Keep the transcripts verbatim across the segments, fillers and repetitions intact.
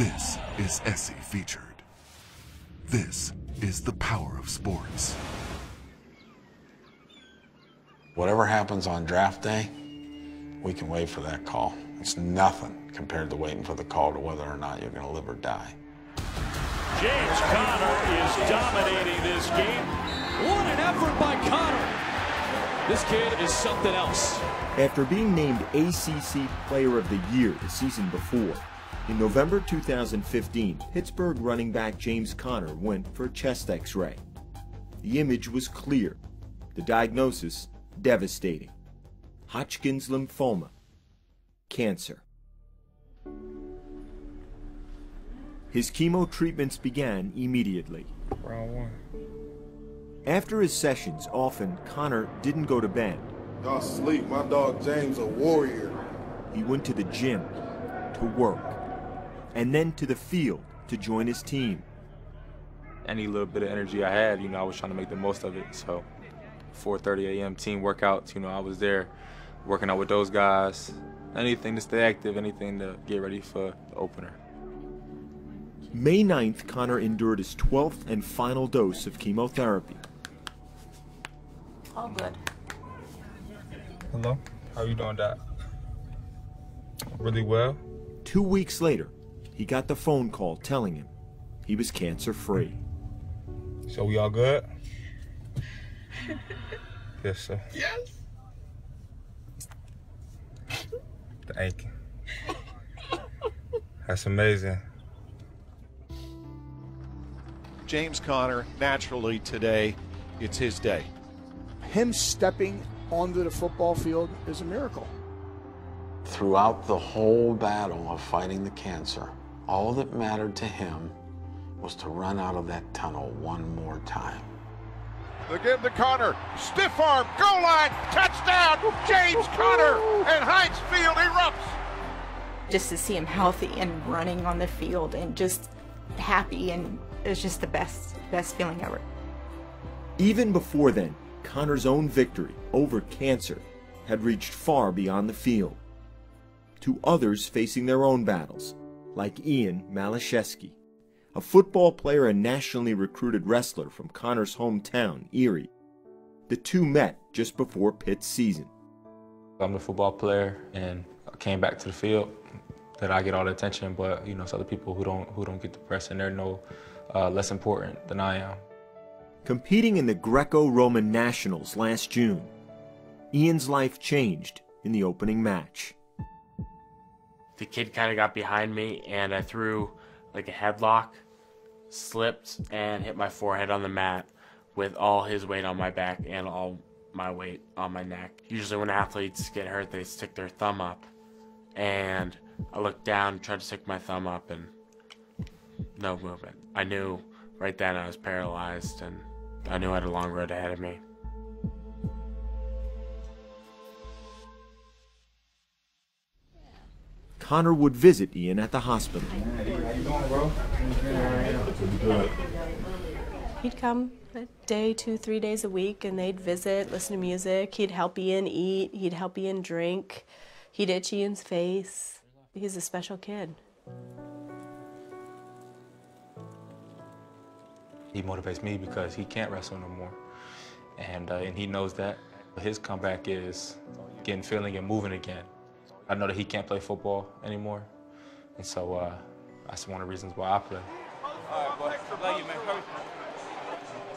This is S C Featured. This is the power of sports. Whatever happens on draft day, we can wait for that call. It's nothing compared to waiting for the call to whether or not you're going to live or die. James Conner is dominating this game. What an effort by Conner. This kid is something else. After being named A C C Player of the Year the season before, in November two thousand fifteen, Pittsburgh running back James Conner went for a chest x-ray. The image was clear. The diagnosis, devastating. Hodgkin's lymphoma, cancer. His chemo treatments began immediately. Round one. After his sessions, often, Conner didn't go to bed. Y'all sleep, my dog James a warrior. He went to the gym, to work, and then to the field to join his team. Any little bit of energy I had, you know, I was trying to make the most of it. So four thirty A M team workouts, you know, I was there working out with those guys. Anything to stay active, anything to get ready for the opener. May ninth, Conner endured his twelfth and final dose of chemotherapy. All good. Hello, how you doing, Doc? Really well. Two weeks later, he got the phone call telling him he was cancer-free. So we all good? Yes, sir. Yes. Thank you. That's amazing. James Conner, naturally today, it's his day. Him stepping onto the football field is a miracle. Throughout the whole battle of fighting the cancer, all that mattered to him was to run out of that tunnel one more time. They give to Conner, stiff arm, goal line, touchdown, James Conner, and Heinz Field erupts. Just to see him healthy and running on the field and just happy, and it was just the best, best feeling ever. Even before then, Conner's own victory over cancer had reached far beyond the field, to others facing their own battles, like Ian Malashevsky, a football player and nationally recruited wrestler from Conner's hometown, Erie. The two met just before Pitt's season. I'm the football player, and I came back to the field that I get all the attention, but you know, it's other people who don't who don't get the press, and they're no uh, less important than I am. Competing in the Greco-Roman Nationals last June, Ian's life changed in the opening match. The kid kind of got behind me, and I threw like a headlock, slipped, and hit my forehead on the mat with all his weight on my back and all my weight on my neck. Usually when athletes get hurt, they stick their thumb up, and I looked down, tried to stick my thumb up, and no movement. I knew right then I was paralyzed, and I knew I had a long road ahead of me. Conner would visit Ian at the hospital. He'd come a day, two, three days a week, and they'd visit, listen to music. He'd help Ian eat. He'd help Ian drink. He'd itch Ian's face. He's a special kid. He motivates me because he can't wrestle no more, and, uh, and he knows that. His comeback is getting feeling and moving again. I know that he can't play football anymore, and so uh, that's one of the reasons why I play.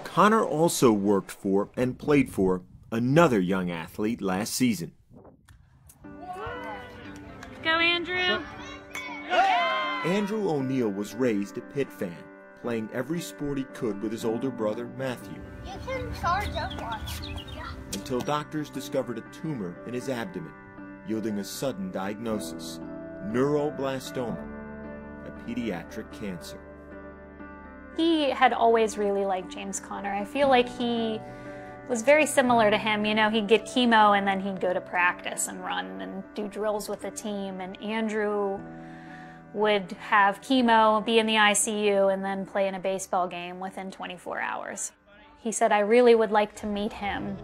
Conner also worked for and played for another young athlete last season. Go, Andrew! Andrew O'Neill was raised a Pitt fan, playing every sport he could with his older brother, Matthew. You can charge up one. Yeah. Until doctors discovered a tumor in his abdomen, yielding a sudden diagnosis, neuroblastoma, a pediatric cancer. He had always really liked James Conner. I feel like he was very similar to him. You know, he'd get chemo and then he'd go to practice and run and do drills with the team. And Andrew would have chemo, be in the I C U, and then play in a baseball game within twenty-four hours. He said, "I really would like to meet him."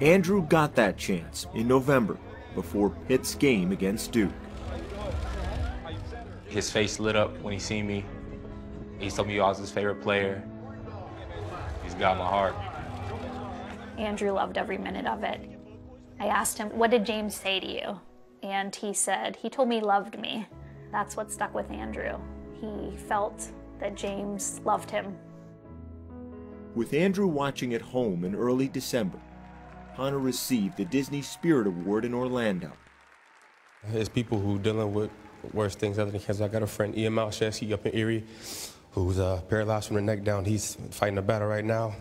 Andrew got that chance in November before Pitt's game against Duke. His face lit up when he seen me. He told me I was his favorite player. He's got my heart. Andrew loved every minute of it. I asked him, what did James say to you? And he said, he told me he loved me. That's what stuck with Andrew. He felt that James loved him. With Andrew watching at home in early December, Conner received the Disney Spirit Award in Orlando. There's people who are dealing with worse things other than cancer. I got a friend, Ian Malashevsky, up in Erie, who's uh, paralyzed from the neck down. He's fighting a battle right now.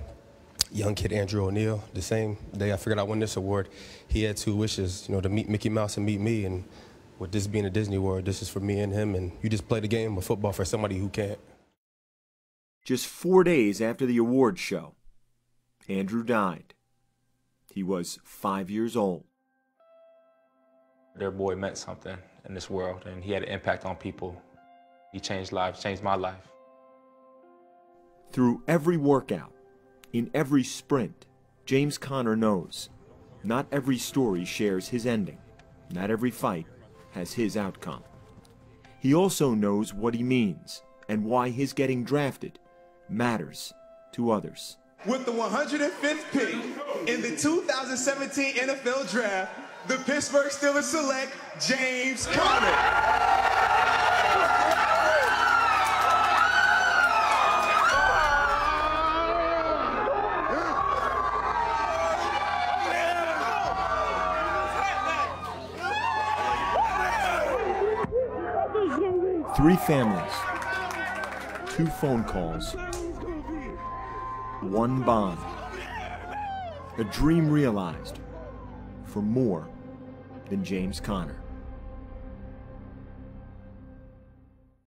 Young kid Andrew O'Neill, the same day I figured I won this award, he had two wishes, you know, to meet Mickey Mouse and meet me. And with this being a Disney award, this is for me and him, and you just play the game of football for somebody who can't. Just four days after the award show, Andrew died. He was five years old. Their boy meant something in this world, and he had an impact on people. He changed lives, changed my life. Through every workout, in every sprint, James Conner knows not every story shares his ending. Not every fight has his outcome. He also knows what he means and why his getting drafted matters to others. With the one hundred fifth pick in the two thousand seventeen N F L Draft, the Pittsburgh Steelers select James Conner. Three families, two phone calls, one bond, a dream realized for more than James Conner.